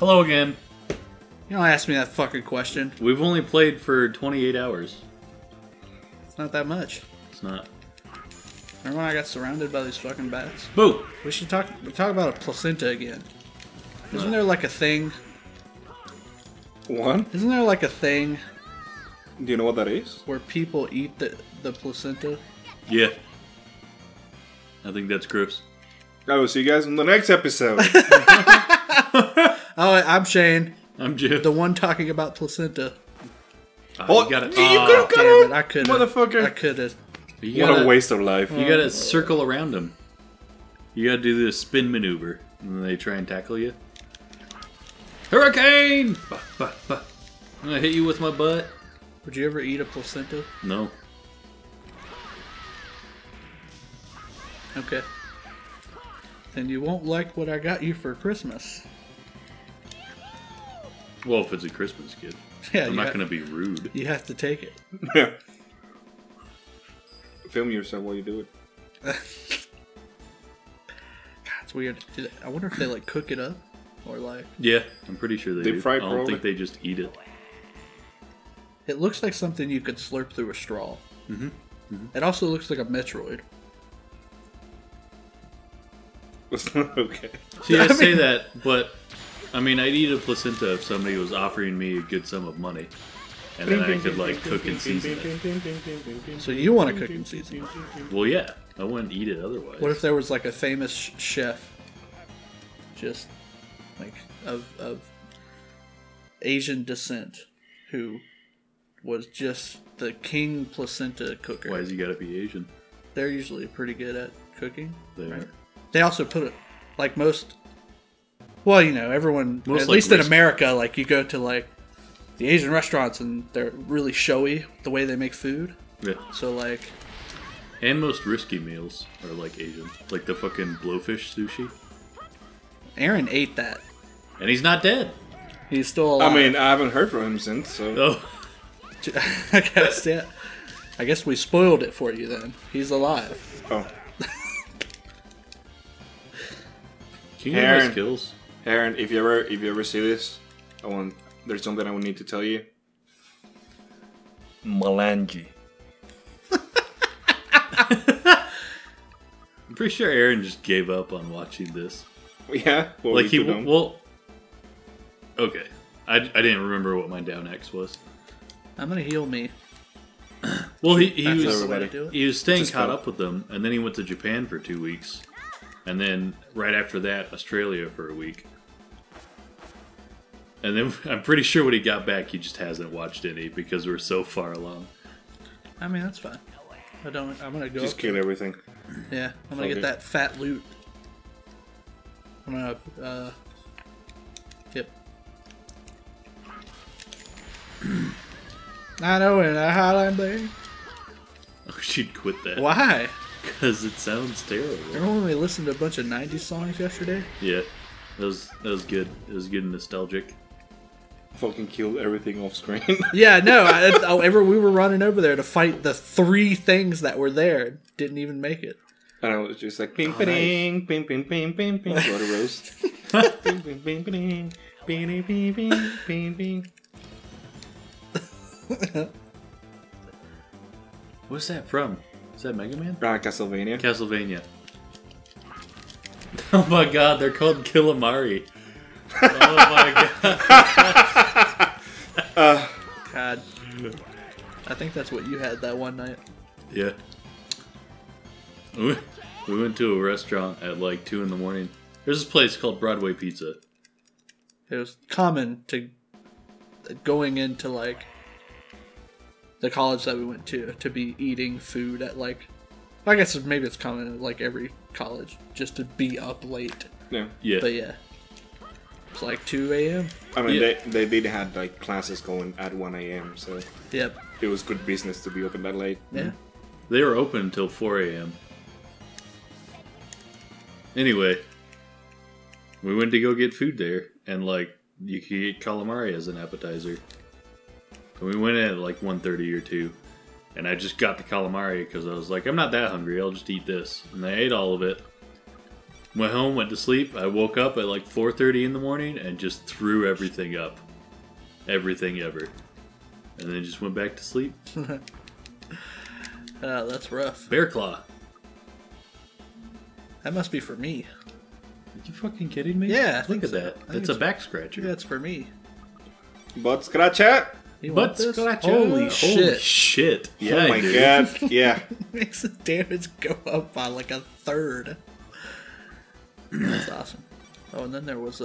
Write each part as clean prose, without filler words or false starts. Hello again. You don't ask me that fucking question. We've only played for 28 hours. It's not that much. It's not. Remember when I got surrounded by these fucking bats? Boo! We should talk about a placenta again. Isn't there like a thing? What? Isn't there like a thing? Do you know what that is? Where people eat the placenta? Yeah. I think that's gross. I will see you guys in the next episode. Oh, I'm Shane. I'm Jim. The one talking about placenta. Oh, you got it. You could have got it. I could have. Motherfucker. I could have. What a waste of life. You gotta circle around them. You gotta do this spin maneuver. And they try and tackle you. Hurricane! Bah, bah, bah. I'm gonna hit you with my butt. Would you ever eat a placenta? No. Okay. Then you won't like what I got you for Christmas. Well, if it's a Christmas gift. Yeah, I'm not gonna be rude. You have to take it. Yeah. Film yourself while you do it. God, it's weird. I wonder if they like cook it up or like. Yeah, I'm pretty sure they do. Fry it. I don't think they just eat it. It looks like something you could slurp through a straw. Mm-hmm. Mm-hmm. It also looks like a Metroid. Okay. See, I say that, but I mean, I'd eat a placenta if somebody was offering me a good sum of money, and then I could like cook and season it. So you want to cook and season it? Well, yeah. I wouldn't eat it otherwise. What if there was like a famous chef, just like of Asian descent, who was just the king placenta cooker? Why has he got to be Asian? They're usually pretty good at cooking. They are. Right? They also put it, like most, well, you know, everyone, most at least in America, like you go to like the Asian restaurants and they're really showy the way they make food. Yeah. So like. And most risky meals are like Asian. Like the fucking blowfish sushi. Aaron ate that. And he's not dead. He's still alive. I mean, I haven't heard from him since, so. Oh. I gotta say it. I guess we spoiled it for you then. He's alive. Oh. Can you have my skills? Aaron, if you ever see this, there's something I will need to tell you. Melange. I'm pretty sure Aaron just gave up on watching this. Yeah, like he well. Okay, I didn't remember what my down X was. I'm gonna heal me. Well, he was staying caught up with them, and then he went to Japan for 2 weeks. And then, right after that, Australia for a week. And then, I'm pretty sure when he got back, he just hasn't watched any because we're so far along. I mean, that's fine. I'm gonna go. Just kill everything. Yeah, I'm gonna get that fat loot. I'm gonna, yep. I know in a Highland Bay. Oh, she'd quit that. Why? Because it sounds terrible. Remember when we listened to a bunch of 90s songs yesterday? Yeah. That was good. It was good and nostalgic. Fucking killed everything off screen. Yeah, no. We were running over there to fight the three things that were there. Didn't even make it. And I was just like, ping, ping, ping, ping, ping, ping, ping, water roast. Ping, ping, ping, ping, ping, ping, ping, ping, ping. What's that from? Is that Mega Man? Castlevania. Castlevania. Oh my god, they're called Killamari. Oh my god. God. I think that's what you had that one night. Yeah. We went to a restaurant at like 2 in the morning. There's this place called Broadway Pizza. It was common to going into like the college that we went to be eating food at like, I guess maybe it's common at like every college just to be up late. Yeah. Yeah. But yeah. It's like 2 a.m. I mean, yeah. they did have like classes going at 1 a.m. so. Yep. It was good business to be open that late. Yeah. They were open until 4 a.m. Anyway. We went to go get food there and like you could get calamari as an appetizer. And we went in at like 1:30 or 2, and I just got the calamari because I was like, I'm not that hungry, I'll just eat this. And I ate all of it, Went home, went to sleep. I woke up at like 4:30 in the morning and just threw everything up. Everything ever. And then just went back to sleep. That's rough. Bear claw. That must be for me. Are you fucking kidding me? Yeah, look at that. That's a back scratcher. That's for me. Butt scratcher. Butt scratcher. Holy shit! Holy shit! Yeah, oh my god! Yeah. Makes the damage go up by like a third. That's awesome. Oh, and then there was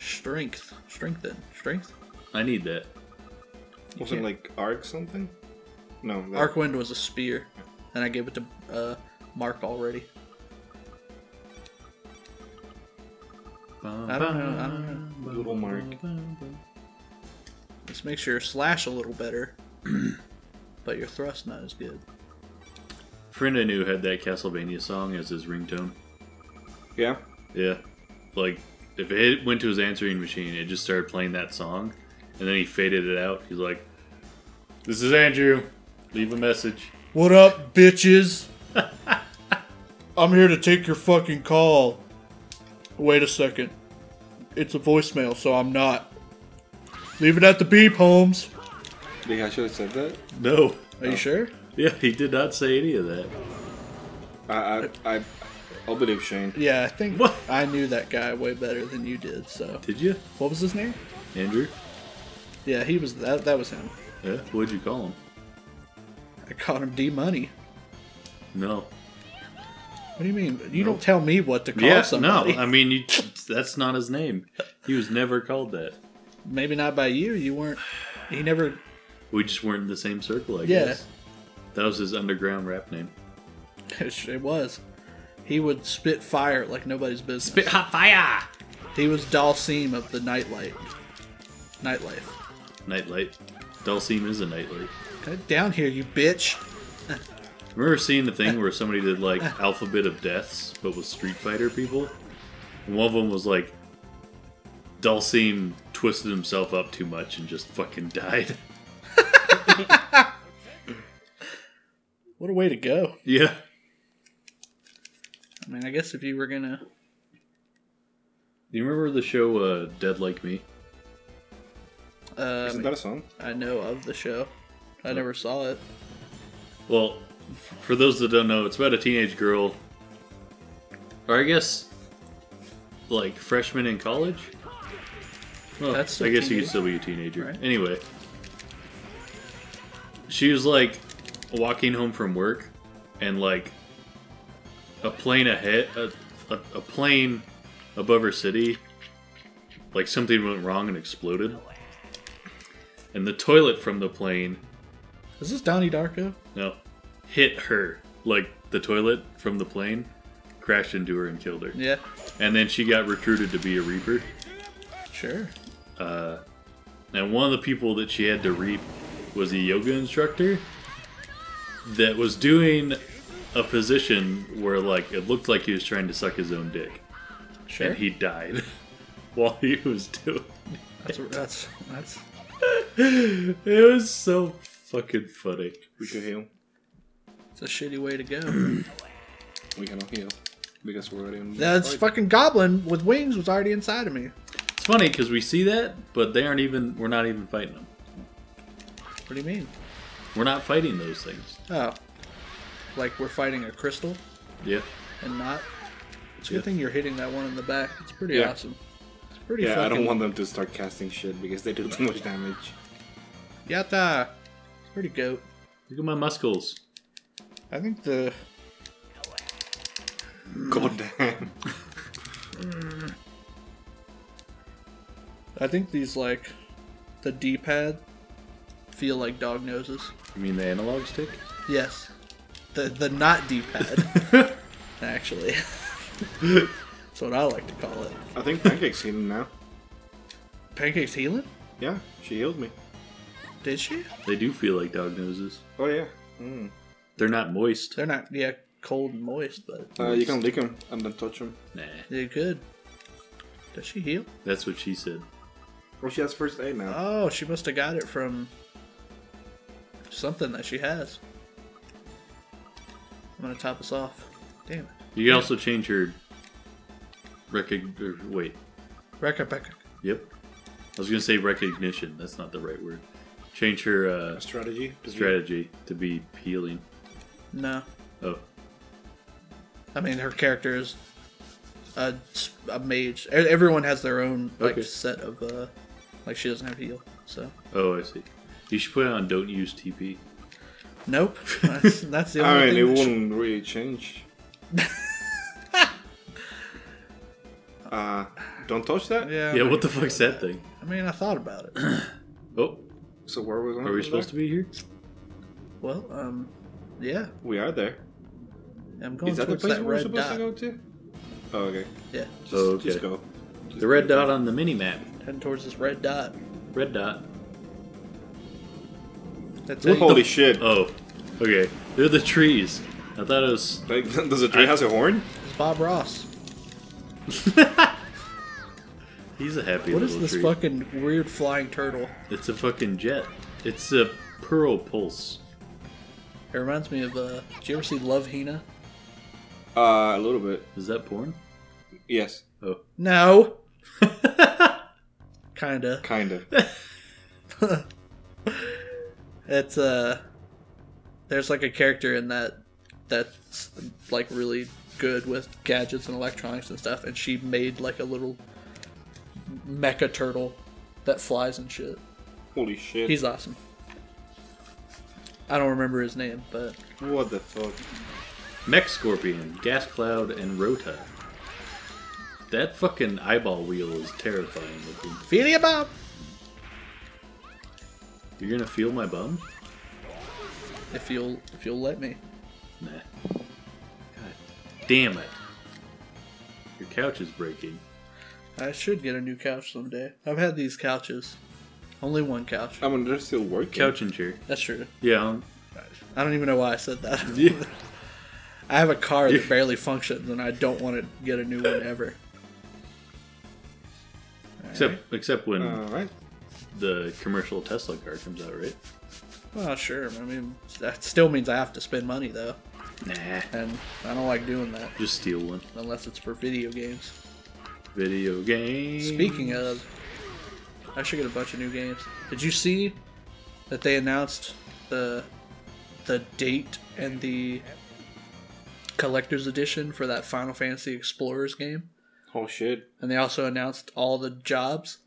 strength. Strengthen. Strength. I need that. Wasn't like arc something? No. Arcwind was a spear, and I gave it to Mark already. I don't know. I don't know. Little Mark. This makes your slash a little better, but your thrust not as good. Friend I knew had that Castlevania song as his ringtone. Yeah? Yeah. Like, if it went to his answering machine, it just started playing that song, and then he faded it out. He's like, "This is Andrew. Leave a message. What up, bitches? I'm here to take your fucking call. Wait a second. It's a voicemail, so I'm not. Leave it at the beep, Holmes." Think I should have said that? No. Are you sure? Yeah, he did not say any of that. I'll believe Shane. Yeah, I think I knew that guy way better than you did, so. Did you? What was his name? Andrew. Yeah, he was that was him. Yeah, what'd you call him? I called him D-Money. No. What do you mean? You don't tell me what to call somebody. Yeah, no. I mean, that's not his name. He was never called that. Maybe not by you. You weren't. He never. We just weren't in the same circle, I guess. That was his underground rap name. It was. He would spit fire like nobody's business. Spit hot fire! He was Dhalsim of the nightlight. Nightlife. Nightlight. Dhalsim is a nightlight. Get down here, you bitch. Remember seeing the thing where somebody did like alphabet of deaths, but with Street Fighter people? And one of them was like, Dhalsim twisted himself up too much and just fucking died. What a way to go. Yeah. I mean, I guess if you were gonna... Do you remember the show Dead Like Me? Isn't that a song? I know of the show. I never saw it. Well... For those that don't know, it's about a teenage girl, or I guess, like, freshman in college? Well, that's I guess teenage. You could still be a teenager. Right. Anyway, she was, like, walking home from work, and, like, a plane ahead, a plane above her city, like, something went wrong and exploded. And the toilet from the plane... Is this Donnie Darko? No. Hit her, like the toilet from the plane, crashed into her and killed her. Yeah. And then she got recruited to be a reaper. Sure. And one of the people that she had to reap was a yoga instructor that was doing a position where, like, it looked like he was trying to suck his own dick. Sure. And he died while he was doing it. That's... It was so fucking funny. We could heal. It's a shitty way to go. We cannot heal because we're already in. That's fucking goblin with wings was already inside of me. It's funny because we see that, but they aren't even. We're not even fighting them. What do you mean? We're not fighting those things. Oh, like we're fighting a crystal. Yeah. And not. It's a good thing you're hitting that one in the back. It's pretty awesome. It's pretty. Yeah, fucking... I don't want them to start casting shit because they do too much damage. Yatta. Pretty goat. Look at my muscles. I think the... God damn. I think these, like, the D-pad feel like dog noses. You mean the analog stick? Yes. The not D-pad, actually. That's what I like to call it. I think Pancake's healing now. Pancake's healing? Yeah, she healed me. Did she? They do feel like dog noses. Oh, yeah. Mm. They're not moist. They're not, cold and moist, but... you can lick them and then touch them. Nah. You could. Does she heal? That's what she said. Well, she has first aid now. Oh, she must have got it from something that she has. I'm going to top us off. Damn it. You can also change her Rebecca. Yep. I was going to say recognition. That's not the right word. Change her strategy to be healing. No. Oh. I mean, her character is a mage. Everyone has their own set of like she doesn't have heal. So. Oh, I see. You should put it on don't use TP. Nope. That's the only thing. I mean, it wouldn't really change. Don't touch that? Yeah. Yeah, what the fuck's that thing? I mean, I thought about it. Oh. So where are we going? Are we supposed to be here? Well, yeah. We are there. I'm going towards that red dot. Is that the place we're supposed to go to? Oh, okay. Yeah. Just go. The red dot on the mini-map. Heading towards this red dot. Red dot. That's it. Holy shit. Oh. Okay. They're the trees. I thought it was... Like, does a tree have a horn? It's Bob Ross. He's a happy little tree. What is this fucking weird flying turtle? It's a fucking jet. It's a pearl pulse. It reminds me of, did you ever see Love Hina? A little bit. Is that porn? Yes. Oh. No. Kinda. Kinda. It's, there's like a character in that that's like really good with gadgets and electronics and stuff, and she made like a little mecha turtle that flies and shit. Holy shit. He's awesome. I don't remember his name, but... What the fuck? Mech Scorpion, Gas Cloud, and Rota. That fucking eyeball wheel is terrifying looking. Feel your bum! You're gonna feel my bum? If you'll let me. Nah. God damn it. Your couch is breaking. I should get a new couch someday. I've had these couches. Only one couch. I mean, they're still working. Couch and chair. That's true. Yeah. I don't even know why I said that. Yeah. I have a car that barely functions, and I don't want to get a new one ever. All except when the commercial Tesla car comes out, right? Well, sure. I mean, that still means I have to spend money, though. Nah. And I don't like doing that. Just steal one. Unless it's for video games. Video games. Speaking of, I should get a bunch of new games. Did you see that they announced the date and the collector's edition for that Final Fantasy Explorers game? Oh shit. And they also announced all the jobs.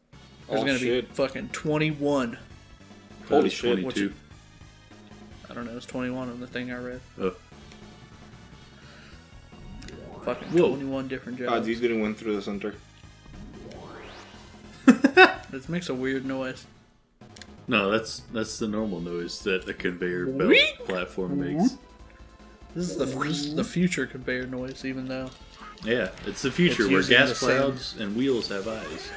There's gonna be fucking 21. Holy shit. 22. I don't know, it's 21 on the thing I read. Oh. Fucking 21 different jobs. He's gonna win through the center. This makes a weird noise. No, that's the normal noise that the conveyor belt platform makes. This is the future conveyor noise, even though... Yeah, it's the future where gas clouds and wheels have eyes.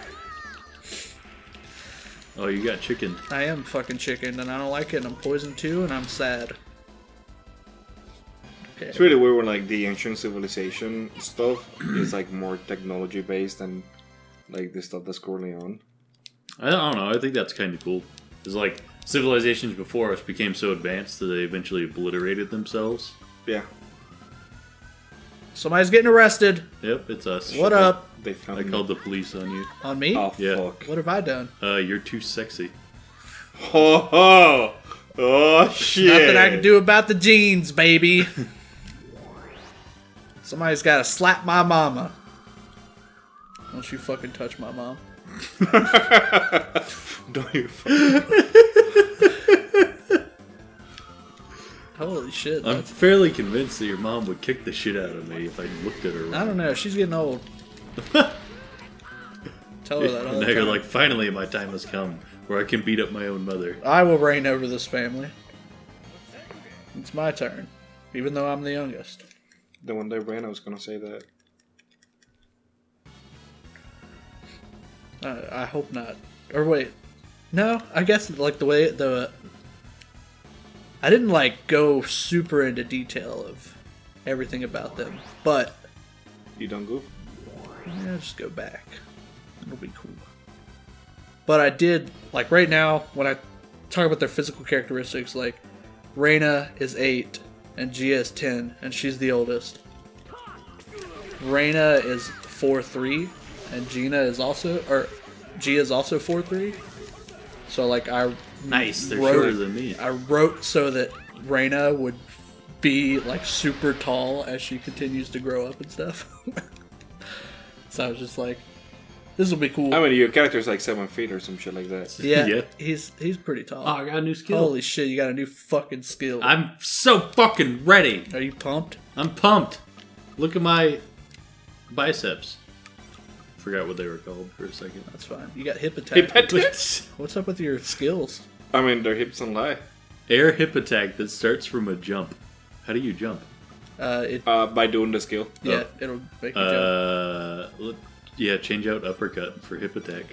Oh, you got chicken. I am fucking chicken, and I don't like it, and I'm poisoned too, and I'm sad. Okay. It's really weird when like the ancient civilization stuff is like more technology-based than like the stuff that's currently on. I don't know, I think that's kind of cool. It's like civilizations before us became so advanced that they eventually obliterated themselves. Yeah. Somebody's getting arrested. Yep, it's us. What up? They found I called the police on you. On me? Oh, yeah. Fuck. What have I done? You're too sexy. Ho ho! Oh, shit. Nothing I can do about the jeans, baby. Somebody's gotta slap my mama. Don't you fucking touch my mom. Don't you fucking... Holy shit. I'm fairly convinced that your mom would kick the shit out of me if I looked at her wrong. I don't know. She's getting old. Tell her that all the time. Now you're like, finally my time has come where I can beat up my own mother. I will reign over this family. It's my turn. Even though I'm the youngest. Then when they ran, I was going to say that. I hope not. Or wait, no. I guess like the way I didn't like go super into detail of everything about them, but you don't goof. Yeah, just go back. It'll be cool. But I did like right now when I talk about their physical characteristics, like Reyna is 8 and Gia is 10, and she's the oldest. Reyna is 4'3", and Gia is also 4'3". So like I wrote so that Reyna would be like super tall as she continues to grow up and stuff. So I was just like, this will be cool. I mean, your character's like 7 feet or some shit like that. Yeah, yeah. He's pretty tall. Oh, I got a new skill. Holy shit, you got a new fucking skill. I'm so fucking ready. Are you pumped? I'm pumped. Look at my biceps. Forgot what they were called for a second. That's fine. You got hip attack. Hip attack? What's up with your skills? I mean, they're hips and lie. Air hip attack that starts from a jump. How do you jump? By doing the skill. Yeah, it'll make you jump. Yeah, change out uppercut for hip attack.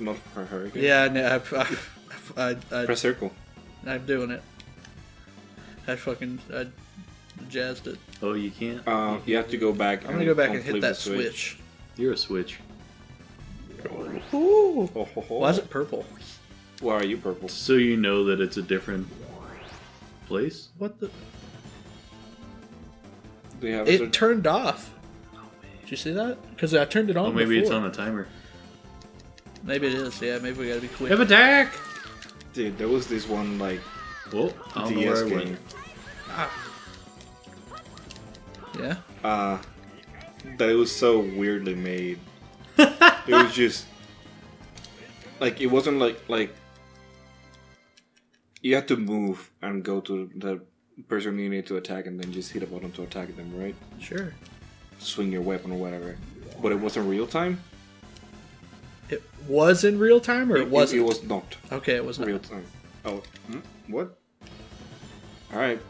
Not for her again. Yeah, no, I press circle. I'm doing it. I jazzed it. Oh, you can't? You have to go back. I'm going to go back and hit that switch. You're a switch. Ooh. Why is it purple? Why are you purple? So you know that it's a different place? What the? It turned off. Did you see that? Because I turned it on. Oh, maybe before. It's on a timer. Maybe it is. Yeah, maybe we gotta be quick. Hip attack! Dude, there was this one like. Whoa! I don't know where I went. Ah. Yeah. That it was so weirdly made. It was just like it wasn't like you had to move and go to the person you need to attack and then just hit a button to attack them, right? Sure. Swing your weapon or whatever, but it wasn't real time. It was in real time, or it wasn't. It was not. Okay, it was not real time. Oh, what? All right.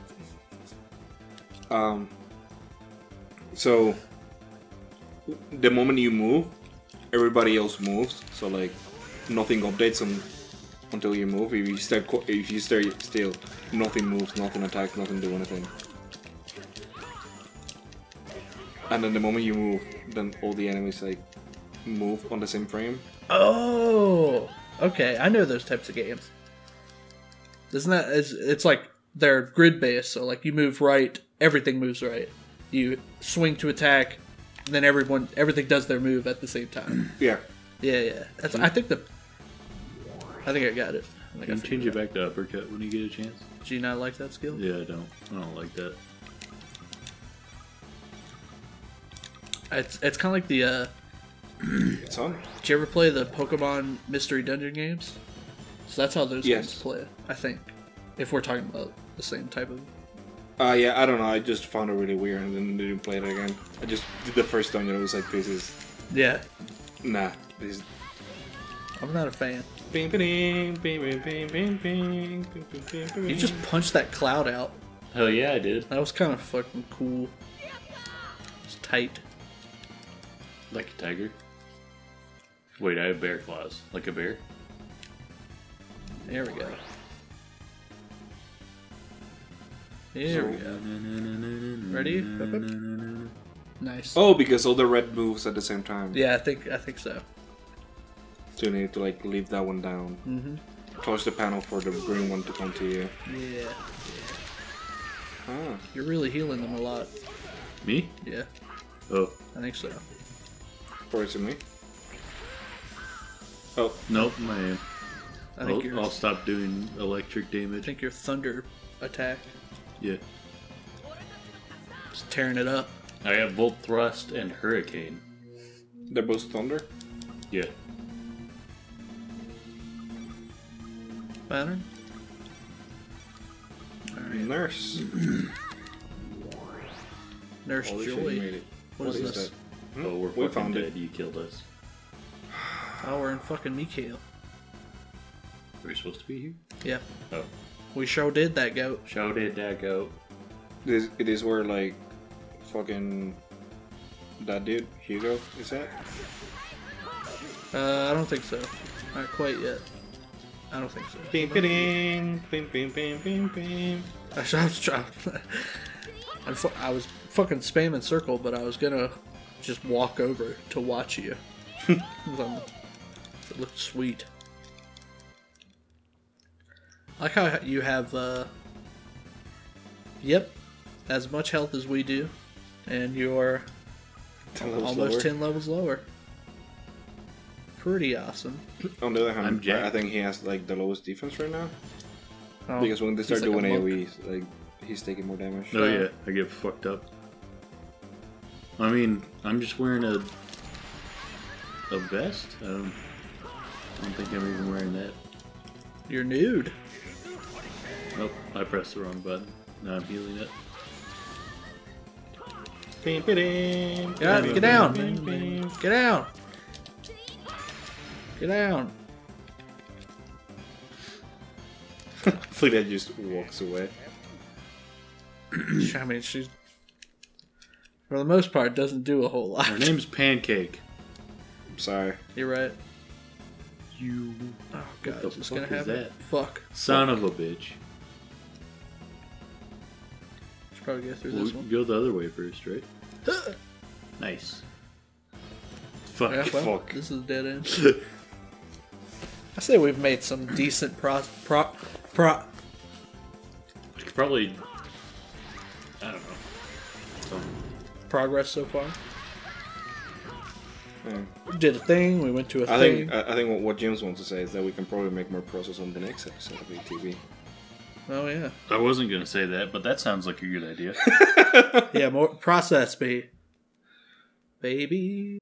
So the moment you move, everybody else moves. So like, nothing updates until you move. If you stay still, nothing moves, nothing attacks, nothing do anything. And then the moment you move, then all the enemies like move on the same frame. Oh, okay. I know those types of games. Isn't that? It's like they're grid based, so like you move right, everything moves right. You swing to attack, and then everything does their move at the same time. Yeah. Yeah, yeah. That's. I think I got it. You can change it back to uppercut when you get a chance. Do you not like that skill? Yeah, I don't. I don't like that. It's kind of like the, It's on. Did you ever play the Pokemon Mystery Dungeon games? So that's how those games play, I think. If we're talking about the same type of... yeah, I don't know. I just found it really weird and then didn't play it again. I just did the first dungeon and I was like, this is... Yeah. Nah. This is... I'm not a fan. You just punched that cloud out. Hell yeah, I did. That was kind of fucking cool. It's tight. Like a tiger? Wait, I have bear claws. Like a bear? There we go. There we go. Ready? Nice. Oh, because all the red moves at the same time. Yeah, I think so. So you need to like leave that one down. Mm-hmm. Close the panel for the green one to come to you. Yeah. Ah. You're really healing them a lot. Me? Yeah. Oh. I think so. Or is it me? Oh. Nope, my hand. I'll stop doing electric damage. I think your thunder attack. Yeah. Just tearing it up. I have Volt Thrust and Hurricane. They're both thunder? Yeah. Pattern? Alright. Nurse. Nurse Joy. What is this? Hmm? Oh, we fucking found dead. You killed us. Oh, we're in fucking Mikhail. Are we supposed to be here? Yeah. Oh. We sure did that goat. Sure did that goat. It is where, like, fucking... That dude, Hugo, is at? I don't think so. Not quite yet. I don't think so. Bing, bing, bing, bing, bing, bing, bing. I was trying... I was fucking spamming circle, but I was gonna... just walk over to watch you. It looked sweet. I like how you have, as much health as we do, and you're Almost 10 levels lower. Pretty awesome. On the other hand, I think he has like the lowest defense right now. Oh, because when they start like doing AoEs, like he's taking more damage. Oh yeah, I get fucked up. I mean, I'm just wearing a vest. I don't think I'm even wearing that. You're nude. Oh, I pressed the wrong button. Now I'm healing it. Get down! Get down! Get down! Fleethead just walks away. I mean, she, for the most part, doesn't do a whole lot. Her name's Pancake. I'm sorry. You're right. You. Oh god, what's gonna happen? That? Fuck. Son of a bitch. Should probably go through this one. Go the other way first, right? Nice. Fuck. Yeah, well, fuck. This is a dead end. I say we've made some decent probably, I don't know, progress so far. Yeah. We did a thing, we went to a thing. I think what Jim's wants to say is that we can probably make more progress on the next episode of ATV. Oh yeah. I wasn't going to say that, but that sounds like a good idea. Yeah, more process, baby.